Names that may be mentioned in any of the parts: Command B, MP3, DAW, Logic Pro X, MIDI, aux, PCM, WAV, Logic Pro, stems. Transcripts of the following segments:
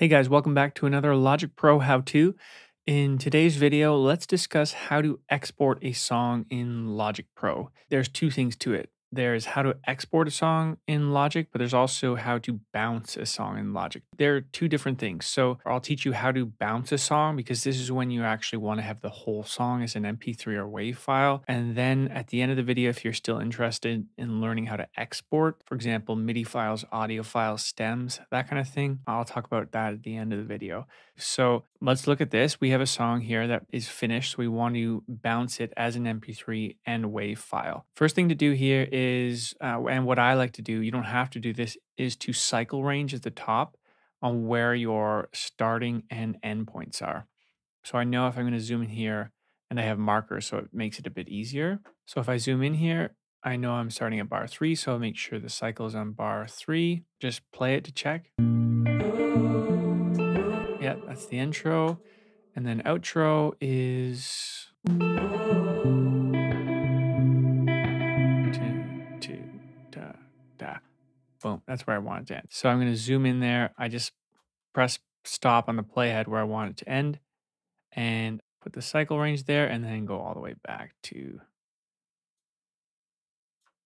Hey guys, welcome back to another Logic Pro how-to. In today's video, let's discuss how to export a song in Logic Pro. There's two things to it. There's how to export a song in Logic, but there's also how to bounce a song in Logic. There are two different things. So I'll teach you how to bounce a song because this is when you actually want to have the whole song as an MP3 or WAV file. And then at the end of the video, if you're still interested in learning how to export, for example, MIDI files, audio files, stems, that kind of thing, I'll talk about that at the end of the video. So let's look at this. We have a song here that is finished. So we want to bounce it as an MP3 and WAV file. First thing to do here is, and what I like to do, you don't have to do this, is to cycle range at the top on where your starting and end points are. So I know if I'm going to zoom in here, and I have markers, so it makes it a bit easier. So if I zoom in here, I know I'm starting at bar 3, so I'll make sure the cycle is on bar 3. Just play it to check. Yeah, that's the intro. And then outro is... Boom, that's where I want it to end. So I'm going to zoom in there. I just press stop on the playhead where I want it to end and put the cycle range there and then go all the way back to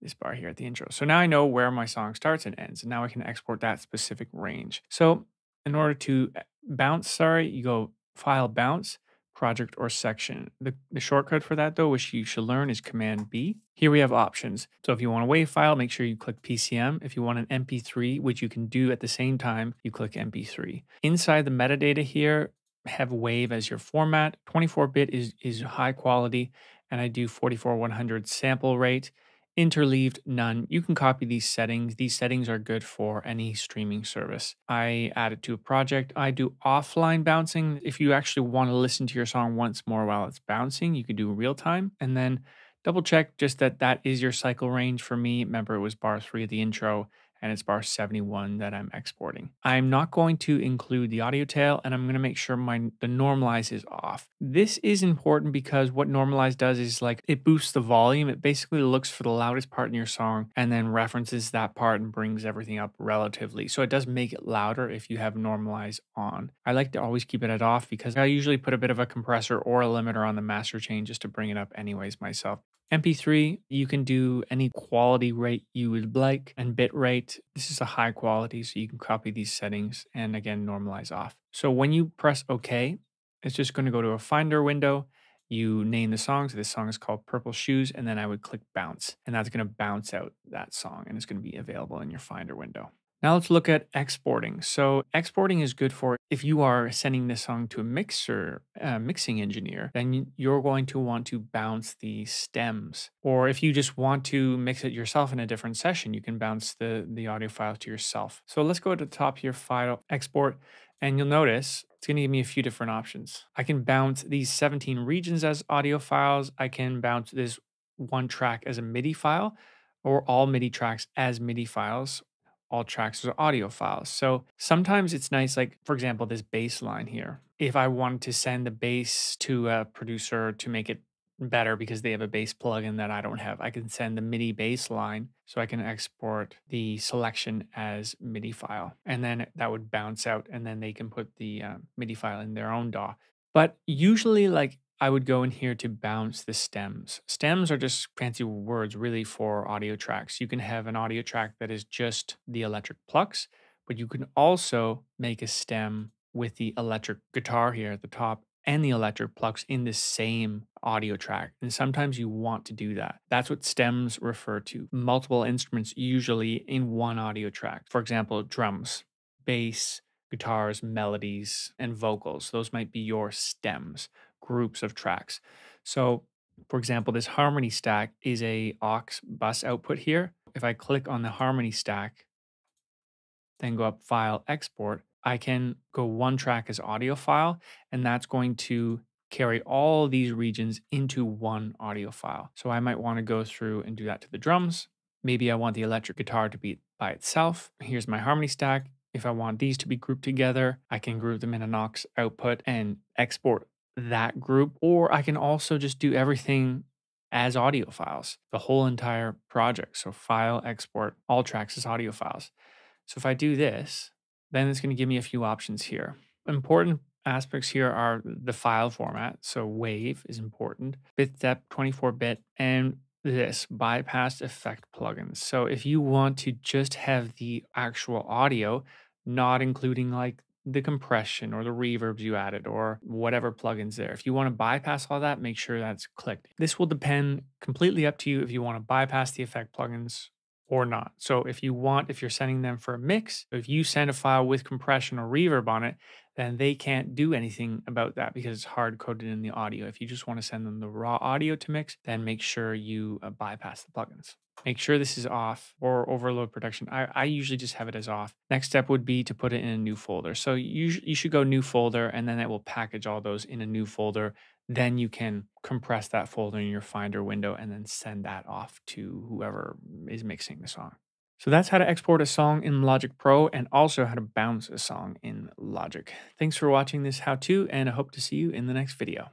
this bar here at the intro. So now I know where my song starts and ends, and now I can export that specific range. So in order to bounce, you go File, Bounce, Project, or Section. The shortcut for that, though, which you should learn, is Command B. Here we have options. So if you want a WAV file, make sure you click PCM. If you want an MP3, which you can do at the same time, you click MP3. Inside the metadata here, have WAV as your format. 24-bit is high quality, and I do 44100 sample rate. Interleaved, none. You can copy these settings. These settings are good for any streaming service. I add it to a project. I do offline bouncing. If you actually want to listen to your song once more while it's bouncing, you could do real time. And then double check just that is your cycle range. For me, remember, it was bar 3 of the intro, and it's bar 71 that I'm exporting. I'm not going to include the audio tail, and I'm going to make sure the normalize is off. This is important because what normalize does is, like, it boosts the volume. It basically looks for the loudest part in your song and then references that part and brings everything up relatively. So it does make it louder if you have normalize on. I like to always keep it at off because I usually put a bit of a compressor or a limiter on the master chain just to bring it up anyways myself. MP3, you can do any quality rate you would like, and bit rate. This is a high quality, so you can copy these settings and, again, normalize off. So when you press OK, it's just going to go to a Finder window. You name the song. So this song is called Purple Shoes, and then I would click Bounce, and that's going to bounce out that song, and it's going to be available in your Finder window. Now let's look at exporting. So exporting is good for if you are sending this song to a mixer, mixing engineer, then you're going to want to bounce the stems. Or if you just want to mix it yourself in a different session, you can bounce the audio file to yourself. So let's go to the top here, File, Export, and you'll notice it's going to give me a few different options. I can bounce these 17 regions as audio files. I can bounce this one track as a MIDI file, or all MIDI tracks as MIDI files. All tracks are audio files. So sometimes it's nice, like, for example, this bass line here. If I wanted to send the bass to a producer to make it better because they have a bass plugin that I don't have, I can send the MIDI bass line, so I can export the selection as MIDI file. And then that would bounce out, and then they can put the MIDI file in their own DAW. But usually, like, I would go in here to bounce the stems. Stems are just fancy words, really, for audio tracks. You can have an audio track that is just the electric plucks, but you can also make a stem with the electric guitar here at the top and the electric plucks in the same audio track. And sometimes you want to do that. That's what stems refer to. Multiple instruments usually in one audio track. For example, drums, bass, guitars, melodies, and vocals. Those might be your stems. Groups of tracks. So, for example, this harmony stack is a aux bus output here. If I click on the harmony stack, then go up File, Export, I can go one track as audio file, and that's going to carry all these regions into one audio file. So I might want to go through and do that to the drums. Maybe I want the electric guitar to be by itself. Here's my harmony stack. If I want these to be grouped together, I can group them in an aux output and export that group, or I can also just do everything as audio files, the whole entire project. So File, Export, all tracks as audio files. So if I do this, Then it's going to give me a few options here. Important aspects here are the file format. So WAV is important, bitstep, 24-bit, and this bypassed effect plugins. So if you want to just have the actual audio, not including like the compression or the reverbs you added or whatever plugins there. If you want to bypass all that, make sure that's clicked. This will depend completely up to you if you want to bypass the effect plugins or not. So if you're sending them for a mix, if you send a file with compression or reverb on it, then they can't do anything about that because it's hard coded in the audio. If you just want to send them the raw audio to mix, then make sure you bypass the plugins. Make sure this is off or overload protection. I usually just have it as off. Next step would be to put it in a new folder. So you should go new folder, and then it will package all those in a new folder. Then you can compress that folder in your Finder window and then send that off to whoever is mixing the song. So that's how to export a song in Logic Pro and also how to bounce a song in Logic. Thanks for watching this how-to, and I hope to see you in the next video.